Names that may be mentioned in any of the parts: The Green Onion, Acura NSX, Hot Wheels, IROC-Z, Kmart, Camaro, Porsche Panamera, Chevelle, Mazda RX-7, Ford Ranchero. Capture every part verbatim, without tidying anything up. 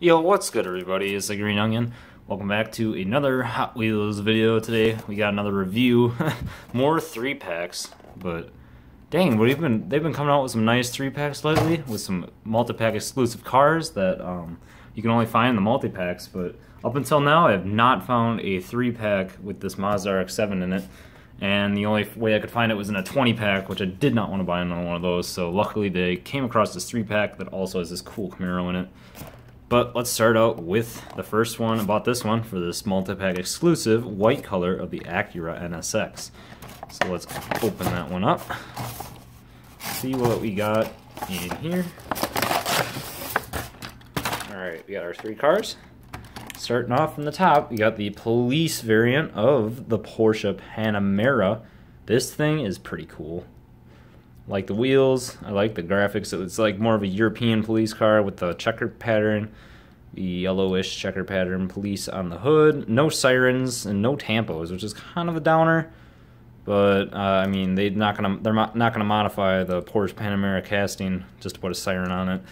Yo, what's good everybody, it's The Green Onion. Welcome back to another Hot Wheels video. Today we got another review. More three packs, but dang, what have been, they've been coming out with some nice three packs lately with some multi-pack exclusive cars that um, you can only find in the multi-packs, but up until now I have not found a three pack with this Mazda R X seven in it, and the only way I could find it was in a twenty pack, which I did not want to buy another one of those, so luckily they came across this three pack that also has this cool Camaro in it. But let's start out with the first one. I bought this one for this multi-pack exclusive white color of the Acura N S X. So let's open that one up, see what we got in here. Alright, we got our three cars. Starting off from the top, we got the police variant of the Porsche Panamera. This thing is pretty cool. I like the wheels, I like the graphics. It's like more of a European police car with the checkered pattern, the yellowish checkered pattern police on the hood. No sirens and no tampos, which is kind of a downer. But uh, I mean, they're not gonna they're not gonna modify the Porsche Panamera casting just to put a siren on it.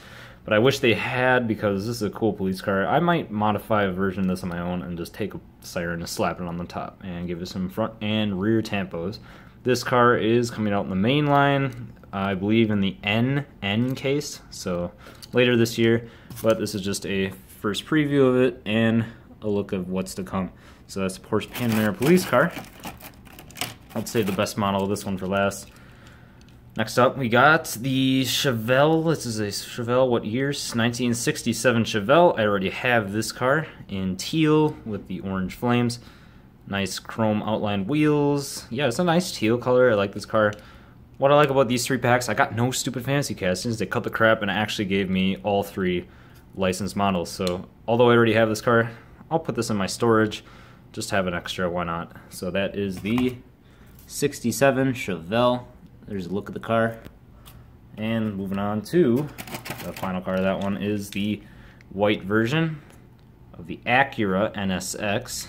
But I wish they had, because this is a cool police car. I might modify a version of this on my own and just take a siren and slap it on the top and give it some front and rear tampos. This car is coming out in the main line, I believe in the N N case, so later this year, but this is just a first preview of it and a look of what's to come. So that's the Porsche Panamera police car. I'd say the best model of this one for last. Next up, we got the Chevelle. This is a Chevelle, what years? nineteen sixty-seven Chevelle. I already have this car in teal with the orange flames. Nice chrome outlined wheels. Yeah, it's a nice teal color. I like this car. What I like about these three packs, I got no stupid fantasy castings. They cut the crap and actually gave me all three licensed models. So, although I already have this car, I'll put this in my storage. Just have an extra, why not? So that is the sixty-seven Chevelle. There's a look at the car. And moving on to the final car of that one is the white version of the Acura N S X.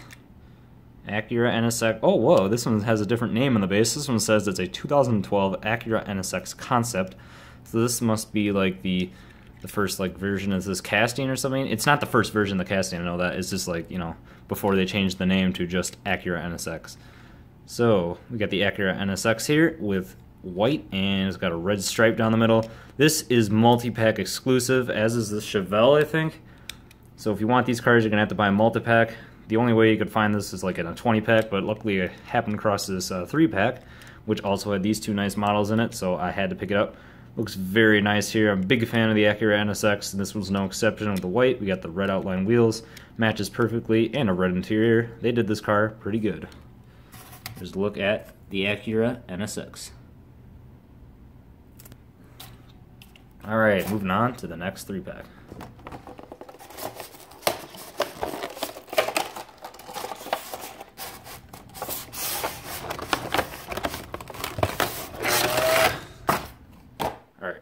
Acura N S X, oh whoa, this one has a different name on the base. This one says it's a two thousand twelve Acura N S X concept. So this must be like the the first like version of this casting or something. It's not the first version of the casting, I know that. It's just like, you know, before they changed the name to just Acura N S X. So we got the Acura N S X here with white, and it's got a red stripe down the middle. This is multi-pack exclusive, as is the Chevelle, I think. So if you want these cars, you're gonna have to buy a multi-pack. The only way you could find this is like in a twenty pack, but luckily I happened across this uh, three pack, which also had these two nice models in it, so I had to pick it up. Looks very nice here. I'm a big fan of the Acura N S X, and this was no exception with the white. We got the red outline wheels, matches perfectly, and a red interior. They did this car pretty good. Here's a look at the Acura N S X. Alright, moving on to the next three pack.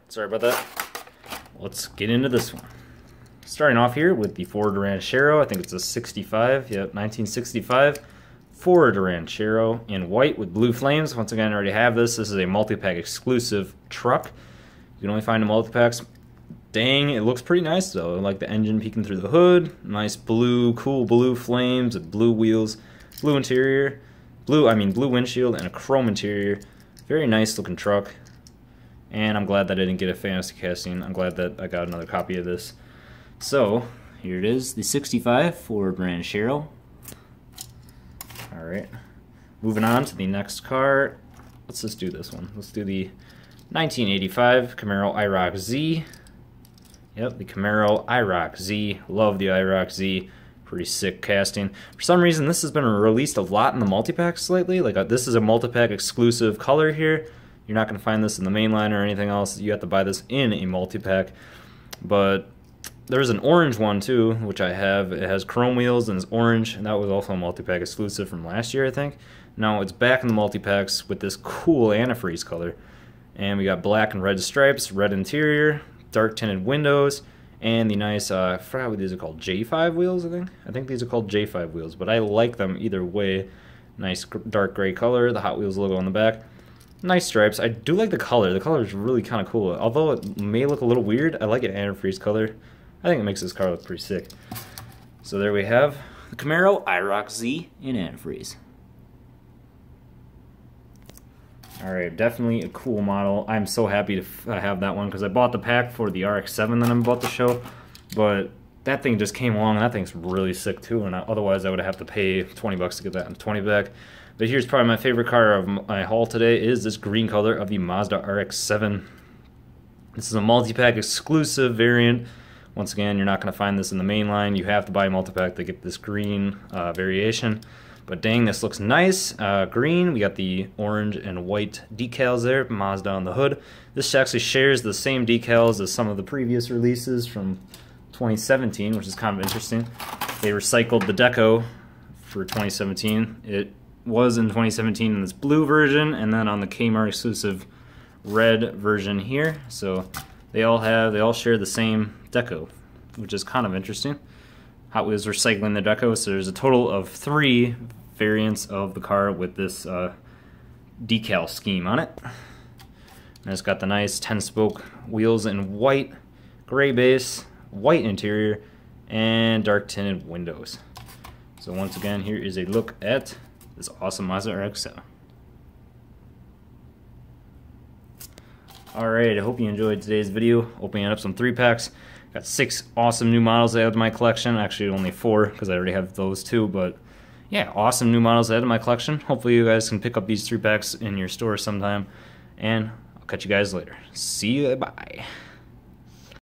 Sorry about that. Let's get into this one. Starting off here with the Ford Ranchero. I think it's a sixty-five. Yep, nineteen sixty-five Ford Ranchero in white with blue flames. Once again, I already have this. This is a multi-pack exclusive truck. You can only find the multi-packs. Dang, it looks pretty nice though. I like the engine peeking through the hood. Nice blue, cool blue flames with blue wheels, blue interior, blue, I mean blue windshield, and a chrome interior. Very nice looking truck. And I'm glad that I didn't get a fantasy casting. I'm glad that I got another copy of this. So, here it is, the sixty-five Ford Ranchero. Alright, moving on to the next car. Let's just do this one. Let's do the nineteen eighty-five Camaro I R O C Z. Yep, the Camaro I R O C Z. Love the I R O C Z. Pretty sick casting. For some reason, this has been released a lot in the multi-packs lately. Like, a, this is a multi-pack exclusive color here. You're not going to find this in the main line or anything else. You have to buy this in a multi-pack. But there's an orange one too, which I have. It has chrome wheels and it's orange, and that was also a multi-pack exclusive from last year, I think. Now it's back in the multi-packs with this cool antifreeze color. And we got black and red stripes, red interior, dark tinted windows, and the nice, uh, I forgot what these are called, J five wheels, I think? I think these are called J five wheels, but I like them either way. Nice dark gray color, the Hot Wheels logo on the back. Nice stripes. I do like the color. The color is really kind of cool. Although it may look a little weird, I like an antifreeze color. I think it makes this car look pretty sick. So there we have the Camaro I R O C Z in antifreeze. Alright, definitely a cool model. I'm so happy to f have that one because I bought the pack for the R X seven that I'm about to show, but that thing just came along and that thing's really sick too, and I, otherwise I would have to pay twenty bucks to get that and twenty back. But here's probably my favorite car of my haul today is this green color of the Mazda R X seven. This is a multi-pack exclusive variant. Once again, you're not going to find this in the main line. You have to buy a multi-pack to get this green uh, variation. But dang, this looks nice. Uh, green, we got the orange and white decals there, Mazda on the hood. This actually shares the same decals as some of the previous releases from twenty seventeen, which is kind of interesting. They recycled the deco for twenty seventeen. It was in twenty seventeen in this blue version, and then on the Kmart exclusive red version here. So they all have, they all share the same deco, which is kind of interesting. Hot Wheels recycling the deco, so there's a total of three variants of the car with this uh, decal scheme on it. And it's got the nice ten spoke wheels in white, gray base, white interior, and dark tinted windows. So once again, here is a look at this awesome Mazda R X seven. Alright, I hope you enjoyed today's video, opening up some three packs. Got six awesome new models I added to my collection. Actually, only four because I already have those two, but yeah, awesome new models I added to my collection. Hopefully you guys can pick up these three packs in your store sometime, and I'll catch you guys later. See you, bye.